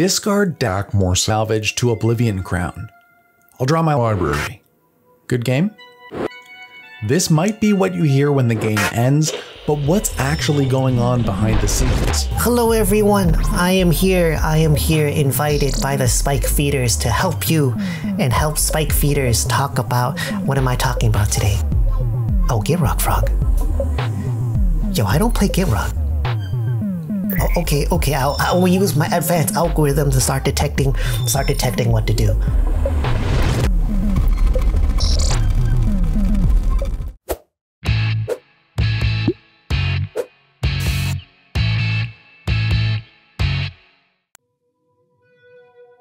Discard Dakmor Salvage to Oblivion Crown. I'll draw my library. Good game? This might be what you hear when the game ends, but what's actually going on behind the scenes? Hello everyone, I am here invited by the Spike Feeders to help you and help Spike Feeders talk about, what am I talking about today? Oh, Gitrog Frog. Yo, I don't play Gitrog. Oh, okay, I'll use my advanced algorithm to start detecting what to do.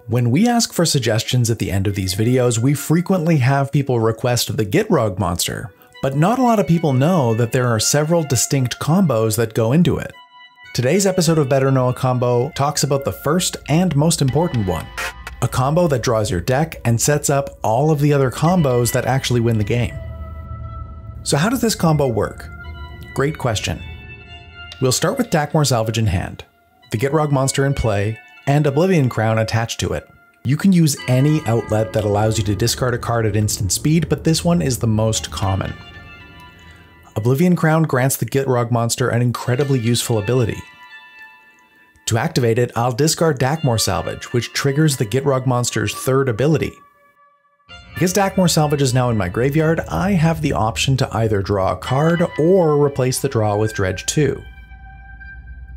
When we ask for suggestions at the end of these videos, we frequently have people request the Gitrog monster, but not a lot of people know that there are several distinct combos that go into it. Today's episode of Better Know a Combo talks about the first and most important one, a combo that draws your deck and sets up all of the other combos that actually win the game. So how does this combo work? Great question. We'll start with Dakmor Salvage in hand, the Gitrog monster in play, and Oblivion Crown attached to it. You can use any outlet that allows you to discard a card at instant speed, but this one is the most common. Oblivion Crown grants the Gitrog monster an incredibly useful ability. To activate it, I'll discard Dakmor Salvage, which triggers the Gitrog monster's third ability. Because Dakmor Salvage is now in my graveyard, I have the option to either draw a card or replace the draw with Dredge 2.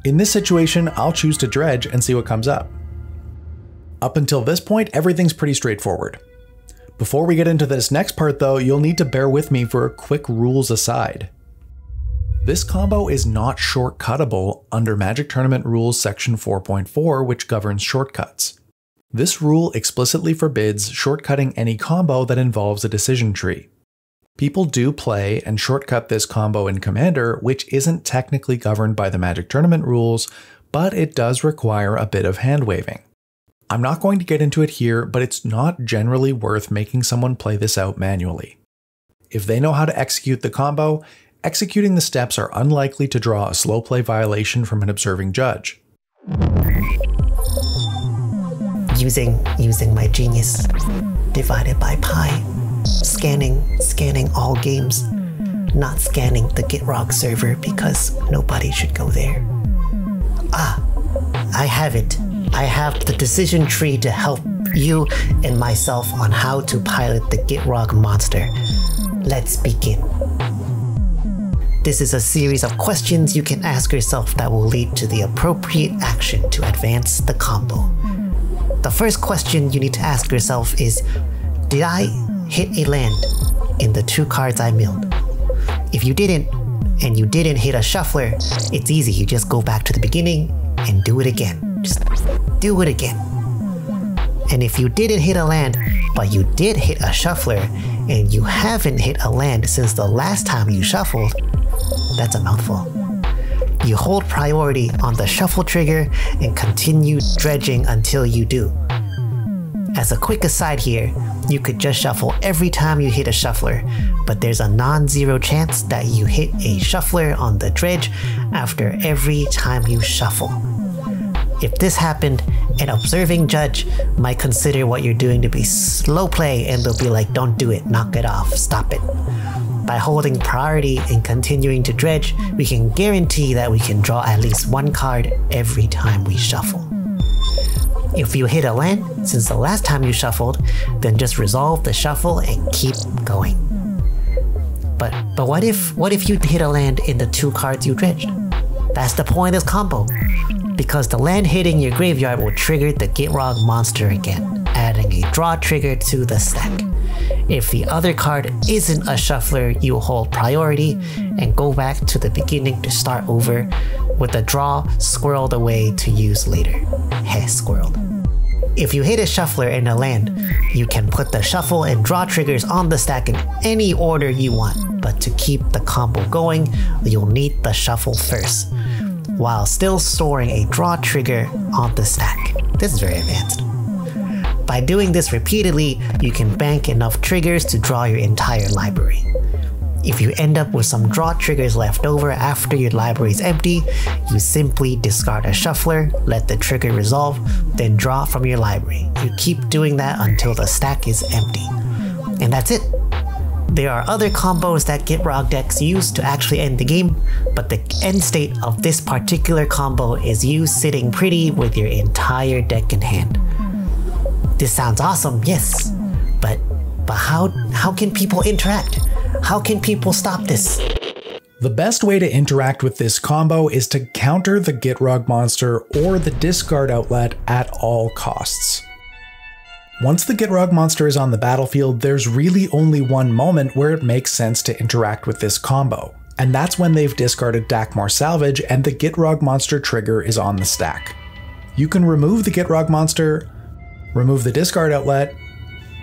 In this situation, I'll choose to dredge and see what comes up. Up until this point, everything's pretty straightforward. Before we get into this next part though, you'll need to bear with me for a quick rules aside. This combo is not shortcuttable under Magic Tournament Rules section 4.4, which governs shortcuts. This rule explicitly forbids shortcutting any combo that involves a decision tree. People do play and shortcut this combo in Commander, which isn't technically governed by the Magic Tournament rules, but it does require a bit of hand-waving. I'm not going to get into it here, but it's not generally worth making someone play this out manually. If they know how to execute the combo, executing the steps are unlikely to draw a slow play violation from an observing judge. Using my genius, divided by pi. Scanning all games, not scanning the Gitrog server because nobody should go there. Ah, I have it. I have the decision tree to help you and myself on how to pilot the Gitrog monster. Let's begin. This is a series of questions you can ask yourself that will lead to the appropriate action to advance the combo. The first question you need to ask yourself is, did I hit a land in the two cards I milled? If you didn't, and you didn't hit a shuffler, it's easy. You just go back to the beginning and do it again. Just do it again. And if you didn't hit a land, but you did hit a shuffler, and you haven't hit a land since the last time you shuffled, that's a mouthful. You hold priority on the shuffle trigger and continue dredging until you do. As a quick aside here, you could just shuffle every time you hit a shuffler, but there's a non-zero chance that you hit a shuffler on the dredge after every time you shuffle. If this happened, an observing judge might consider what you're doing to be slow play and they'll be like, don't do it, knock it off, stop it. By holding priority and continuing to dredge, we can guarantee that we can draw at least one card every time we shuffle. If you hit a land since the last time you shuffled, then just resolve the shuffle and keep going. But what if you hit a land in the two cards you dredged? That's the point of this combo, because the land hitting your graveyard will trigger the Gitrog monster again, adding a draw trigger to the stack. If the other card isn't a shuffler, you hold priority and go back to the beginning to start over, with a draw squirreled away to use later. Heh, squirreled. If you hit a shuffler and a land, you can put the shuffle and draw triggers on the stack in any order you want, but to keep the combo going, you'll need the shuffle first, while still storing a draw trigger on the stack. This is very advanced. By doing this repeatedly, you can bank enough triggers to draw your entire library. If you end up with some draw triggers left over after your library is empty, you simply discard a shuffler, let the trigger resolve, then draw from your library. You keep doing that until the stack is empty. And that's it. There are other combos that Gitrog decks use to actually end the game, but the end state of this particular combo is you sitting pretty with your entire deck in hand. This sounds awesome, yes, but how can people interact? How can people stop this? The best way to interact with this combo is to counter the Gitrog monster or the discard outlet at all costs. Once the Gitrog monster is on the battlefield, there's really only one moment where it makes sense to interact with this combo, and that's when they've discarded Dakmor Salvage and the Gitrog monster trigger is on the stack. You can remove the Gitrog monster, remove the discard outlet,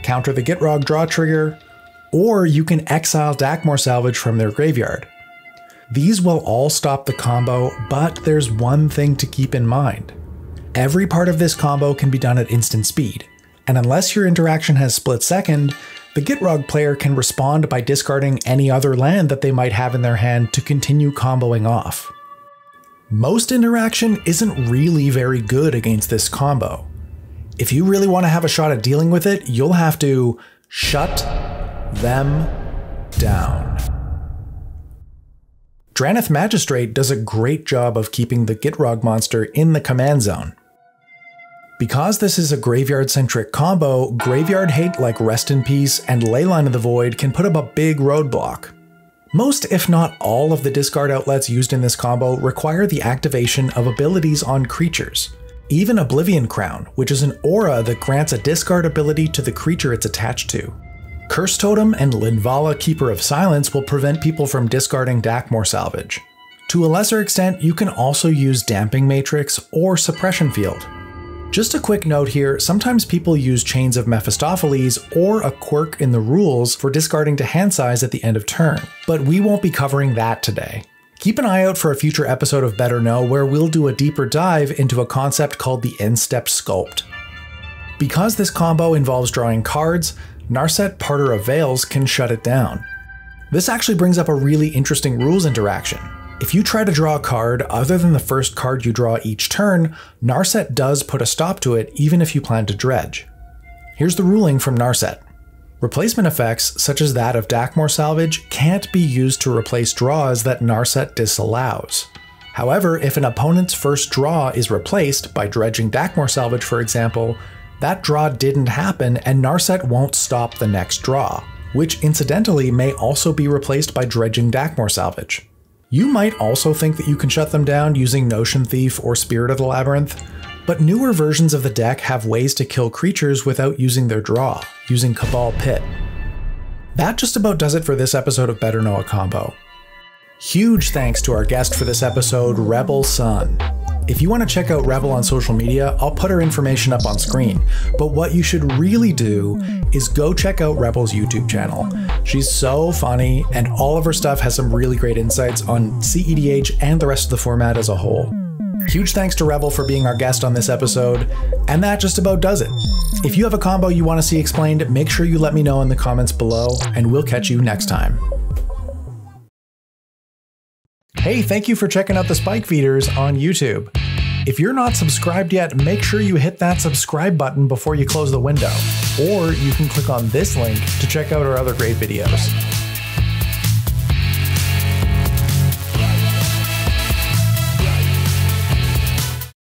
counter the Gitrog draw trigger, or you can exile Dakmor Salvage from their graveyard. These will all stop the combo, but there's one thing to keep in mind. Every part of this combo can be done at instant speed, and unless your interaction has split second, the Gitrog player can respond by discarding any other land that they might have in their hand to continue comboing off. Most interaction isn't really very good against this combo. If you really want to have a shot at dealing with it, you'll have to shut them down. Drannith Magistrate does a great job of keeping the Gitrog monster in the command zone. Because this is a graveyard-centric combo, graveyard hate like Rest in Peace and Leyline of the Void can put up a big roadblock. Most, if not all, of the discard outlets used in this combo require the activation of abilities on creatures. Even Oblivion Crown, which is an aura that grants a discard ability to the creature it's attached to. Cursed Totem and Linvala, Keeper of Silence will prevent people from discarding Dakmor Salvage. To a lesser extent, you can also use Damping Matrix or Suppression Field. Just a quick note here, sometimes people use Chains of Mephistopheles or a quirk in the rules for discarding to hand size at the end of turn, but we won't be covering that today. Keep an eye out for a future episode of Better Know where we'll do a deeper dive into a concept called the End Step Sculpt. Because this combo involves drawing cards, Narset Parter of Veils can shut it down. This actually brings up a really interesting rules interaction. If you try to draw a card other than the first card you draw each turn, Narset does put a stop to it even if you plan to dredge. Here's the ruling from Narset. Replacement effects, such as that of Dakmor Salvage, can't be used to replace draws that Narset disallows. However, if an opponent's first draw is replaced by dredging Dakmor Salvage, for example, that draw didn't happen and Narset won't stop the next draw, which incidentally may also be replaced by dredging Dakmor Salvage. You might also think that you can shut them down using Notion Thief or Spirit of the Labyrinth, but newer versions of the deck have ways to kill creatures without using their draw, using Cabal Pit. That just about does it for this episode of Better Know a Combo. Huge thanks to our guest for this episode, Rebell Son. If you want to check out Rebell on social media, I'll put her information up on screen, but what you should really do is go check out Rebell's YouTube channel. She's so funny, and all of her stuff has some really great insights on CEDH and the rest of the format as a whole. Huge thanks to Rebell for being our guest on this episode, and that just about does it. If you have a combo you want to see explained, make sure you let me know in the comments below, and we'll catch you next time. Hey, thank you for checking out the Spike Feeders on YouTube. If you're not subscribed yet, make sure you hit that subscribe button before you close the window, or you can click on this link to check out our other great videos.